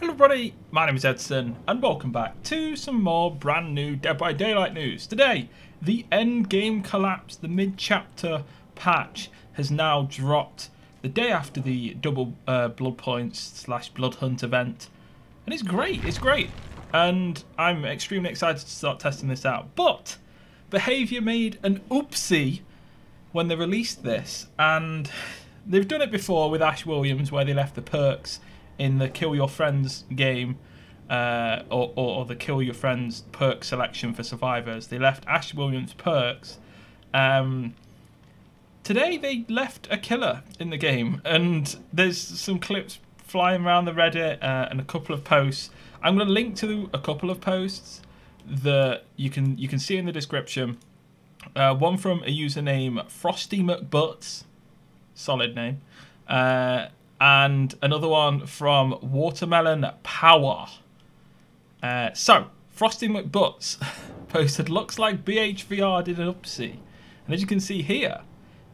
Hello everybody, my name is Edson and welcome back to some more brand new Dead by Daylight news. Today, the Endgame Collapse, the mid-chapter patch has now dropped the day after the double blood points / blood hunt event. And it's great. And I'm extremely excited to start testing this out. But Behavior made an oopsie when they released this. And they've done it before with Ash Williams where they left the perks in the kill your friends game or the kill your friends perk selection for survivors. They left Ash Williams perks. Today they left a killer in the game, and there's some clips flying around the Reddit and a couple of posts. I'm going to link to a couple of posts that you can see in the description. One from a user named Frosty McButts, solid name. And another one from Watermelon Power. So, Frosty McButts posted, looks like BHVR did an oopsie. And as you can see here,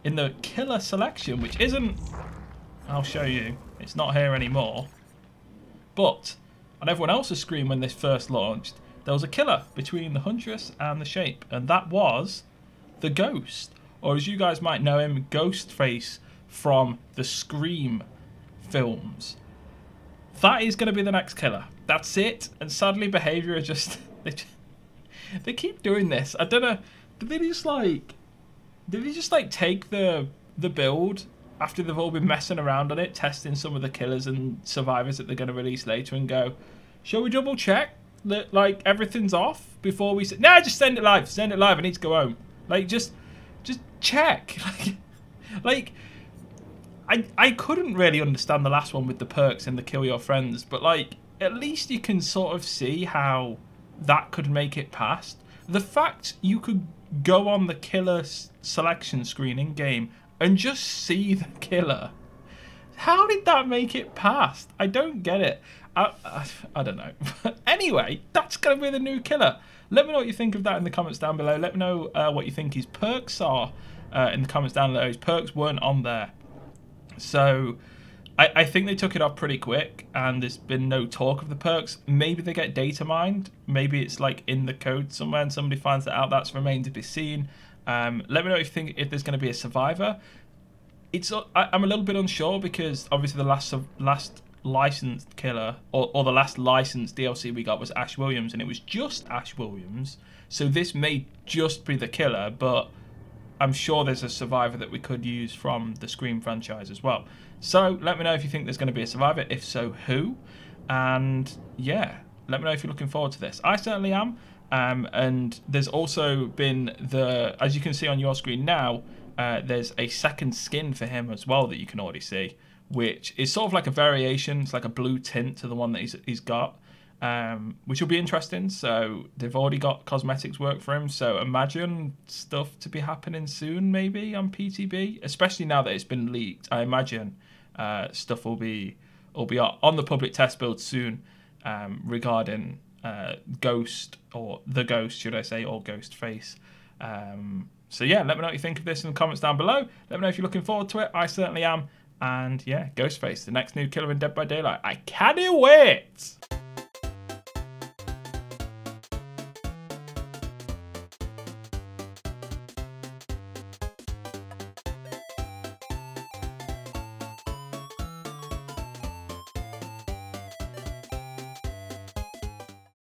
in the killer selection, which isn't, I'll show you, it's not here anymore. But on everyone else's screen when this first launched, there was a killer between the Huntress and the Shape. And that was the Ghost. Or as you guys might know him, Ghostface from the Scream films. That is going to be the next killer. That's it. And sadly, Behavior are just they keep doing this. I don't know. Did they just like take the build after they've all been messing around on it, testing some of the killers and survivors that they're going to release later, and go, shall we double check that like everything's off before we? Nah, just send it live. Send it live. I need to go home. Like just check. Like. I couldn't really understand the last one with the perks and the kill your friends, but like at least you can sort of see how that could make it past. The fact you could go on the killer selection screen in game and just see the killer. How did that make it past? I don't get it. I don't know. But anyway, that's going to be the new killer. Let me know what you think of that in the comments down below. Let me know what you think his perks are in the comments down below. His perks weren't on there. So, I think they took it off pretty quick, and there's been no talk of the perks. Maybe they get data mined. Maybe it's like in the code somewhere, and somebody finds that out. That's remained to be seen. Let me know if you think if there's going to be a survivor. I'm a little bit unsure because obviously the last licensed killer or the last licensed DLC we got was Ash Williams, and it was just Ash Williams. So this may just be the killer, but I'm sure there's a survivor that we could use from the Scream franchise as well. So let me know if you think there's going to be a survivor. If so, who? And yeah, let me know if you're looking forward to this. I certainly am. And there's also been the, as you can see on your screen now, there's a second skin for him as well that you can already see, which is sort of like a variation. It's like a blue tint to the one that he's got, which will be interesting. So they've already got cosmetics work for him, so imagine stuff to be happening soon maybe on PTB, especially now that it's been leaked. I imagine stuff will be on the public test build soon regarding Ghost, or the Ghost should I say, or Ghostface. So yeah, let me know what you think of this in the comments down below. Let me know if you're looking forward to it. I certainly am. And yeah, Ghostface, the next new killer in Dead by Daylight. I can't wait.